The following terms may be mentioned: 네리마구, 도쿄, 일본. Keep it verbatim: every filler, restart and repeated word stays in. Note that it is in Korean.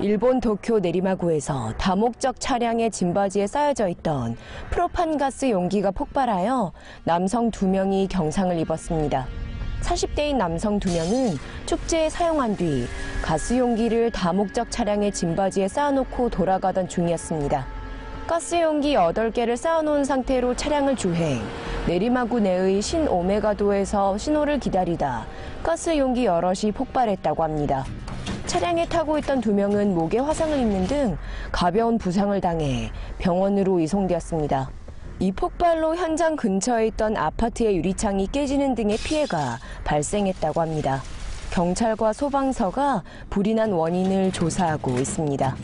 일본 도쿄 네리마구에서 다목적 차량의 짐바지에 쌓여져 있던 프로판가스 용기가 폭발하여 남성 두 명이 경상을 입었습니다. 사십 대인 남성 두 명은 축제에 사용한 뒤 가스 용기를 다목적 차량의 짐바지에 쌓아놓고 돌아가던 중이었습니다. 가스 용기 여덟 개를 쌓아놓은 상태로 차량을 주행, 네리마구 내의 신오메가도에서 신호를 기다리다 가스 용기 여럿이 폭발했다고 합니다. 차량에 타고 있던 두 명은 목에 화상을 입는 등 가벼운 부상을 당해 병원으로 이송되었습니다. 이 폭발로 현장 근처에 있던 아파트의 유리창이 깨지는 등의 피해가 발생했다고 합니다. 경찰과 소방서가 불이 난 원인을 조사하고 있습니다.